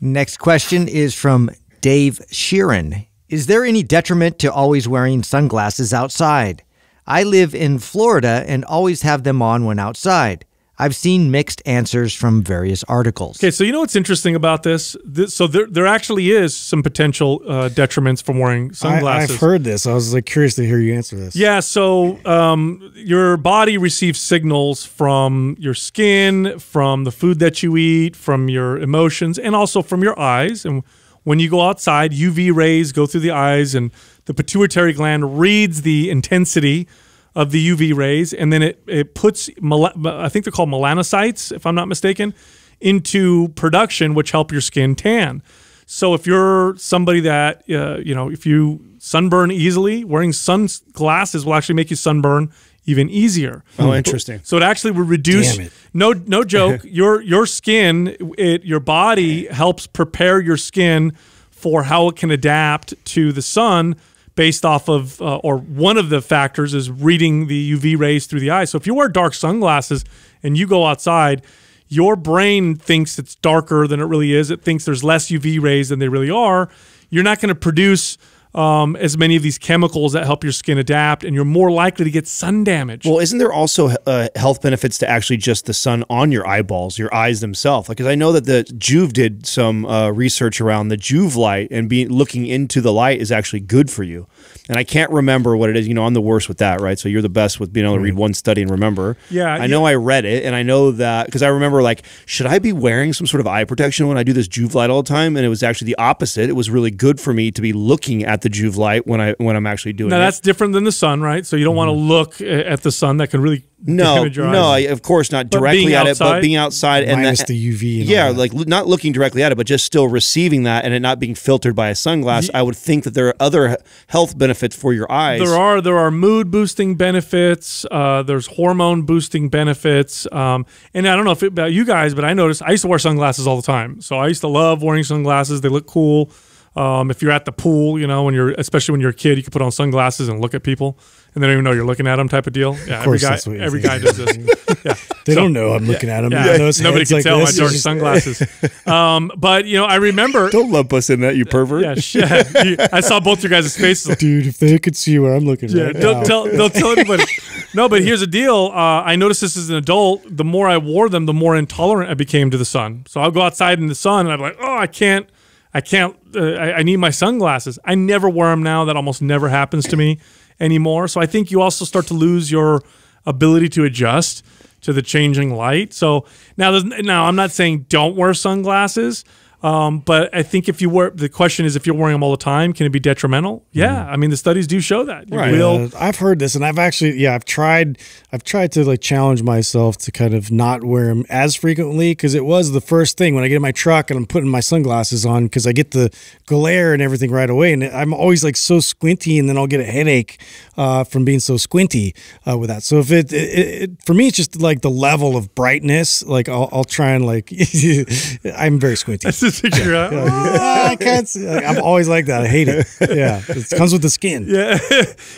Next question is from Dave Sheeran. Is there any detriment to always wearing sunglasses outside? I live in Florida and always have them on when outside. I've seen mixed answers from various articles. Okay, so you know what's interesting about this? So there actually is some potential detriments from wearing sunglasses. I've heard this. I was like curious to hear you answer this. Yeah, so your body receives signals from your skin, from the food that you eat, from your emotions, and also from your eyes. And when you go outside, UV rays go through the eyes, and the pituitary gland reads the intensity of the UV rays, and then it puts, I think they're called melanocytes, if I'm not mistaken, into production, which help your skin tan. So if you're somebody that, you know, if you sunburn easily, wearing sunglasses will actually make you sunburn even easier. Oh, interesting. So it actually would reduce, damn it. No joke, your skin, your body helps prepare your skin for how it can adapt to the sun, based off of, or one of the factors is reading the UV rays through the eye. So if you wear dark sunglasses and you go outside, your brain thinks it's darker than it really is. It thinks there's less UV rays than they really are. You're not going to produce as many of these chemicals that help your skin adapt, and you're more likely to get sun damage. Well, isn't there also health benefits to actually just the sun on your eyeballs, your eyes themselves? Because I know that the Joovv did some research around the Joovv light, and looking into the light is actually good for you. And I can't remember what it is. You know, I'm the worst with that, right? So you're the best with being able to read one study and remember. Yeah. I know I read it, and I know that because I remember, like, should I be wearing some sort of eye protection when I do this Joovv light all the time? And it was actually the opposite. It was really good for me to be looking at the Joovv light when I'm actually doing it. Now, that's different than the sun, right? So you don't want to look at the sun. That can really damage your eyes. No, of course not directly at it, but being outside and minus the UV. And yeah, like not looking directly at it, but just still receiving that and it not being filtered by a sunglass. I would think that there are other health benefits for your eyes. There are mood boosting benefits. There's hormone boosting benefits. And I don't know if about you guys, but I noticed I used to wear sunglasses all the time. So I used to love wearing sunglasses. They look cool. If you're at the pool, you know, especially when you're a kid, you can put on sunglasses and look at people, and they don't even know you're looking at them, type of deal. Yeah, every guy does this. Yeah. They don't know I'm looking at them. Yeah. Nobody can tell my dark sunglasses. But you know, I remember. Don't lump us in that, you pervert. Yeah, I saw both your guys' faces. Dude, if they could see where I'm looking, yeah, right now. Don't tell anybody. No, but here's the deal. I noticed this as an adult. The more I wore them, the more intolerant I became to the sun. So I'll go outside in the sun, and I'm like, oh, I need my sunglasses. I never wear them now. That almost never happens to me anymore. So I think you also start to lose your ability to adjust to the changing light. So now I'm not saying don't wear sunglasses, but I think if you wear, the question is if you're wearing them all the time, can it be detrimental? Yeah, I mean the studies do show that. Right. I've heard this, and I've actually, I've tried to like challenge myself to kind of not wear them as frequently, because it was the first thing when I get in my truck and I'm putting my sunglasses on, because I get the glare and everything right away, and I'm always like so squinty, and then I'll get a headache from being so squinty with that. So if for me, it's just like the level of brightness. Like I'll try and like I'm very squinty. Figure out. I can't see. I'm always like that. I hate it. Yeah, it comes with the skin. Yeah,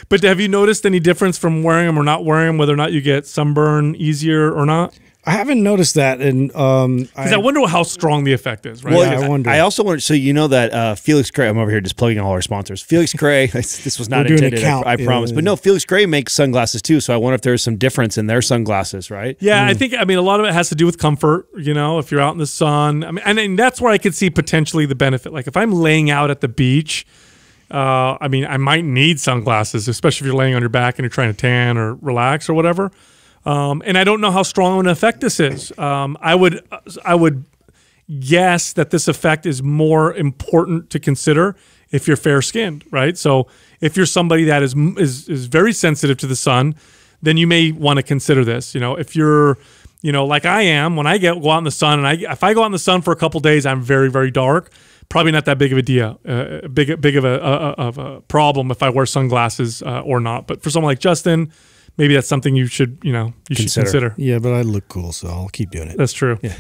but have you noticed any difference from wearing them or not wearing them, whether or not you get sunburn easier or not? I haven't noticed that, and because I wonder how strong the effect is. Right? Well, yeah, I wonder. I also wonder. So you know that Felix Cray. I'm over here just plugging all our sponsors. Felix Cray. This was not intended. I promise. But no, Felix Cray makes sunglasses too. So I wonder if there's some difference in their sunglasses, right? Yeah, I think. I mean, a lot of it has to do with comfort. You know, if you're out in the sun. I mean, and that's where I could see potentially the benefit. Like if I'm laying out at the beach. I mean, I might need sunglasses, especially if you're laying on your back and you're trying to tan or relax or whatever. And I don't know how strong an effect this is. I would guess that this effect is more important to consider if you're fair-skinned, right? So if you're somebody that is very sensitive to the sun, then you may want to consider this. You know, if you're, you know, like I am, when I go out in the sun, and if I go out in the sun for a couple days, I'm very, very dark. Probably not that big of a deal, big of a problem if I wear sunglasses or not. But for someone like Justin. Maybe that's something you should consider. Yeah, but I look cool, so I'll keep doing it. That's true. Yeah.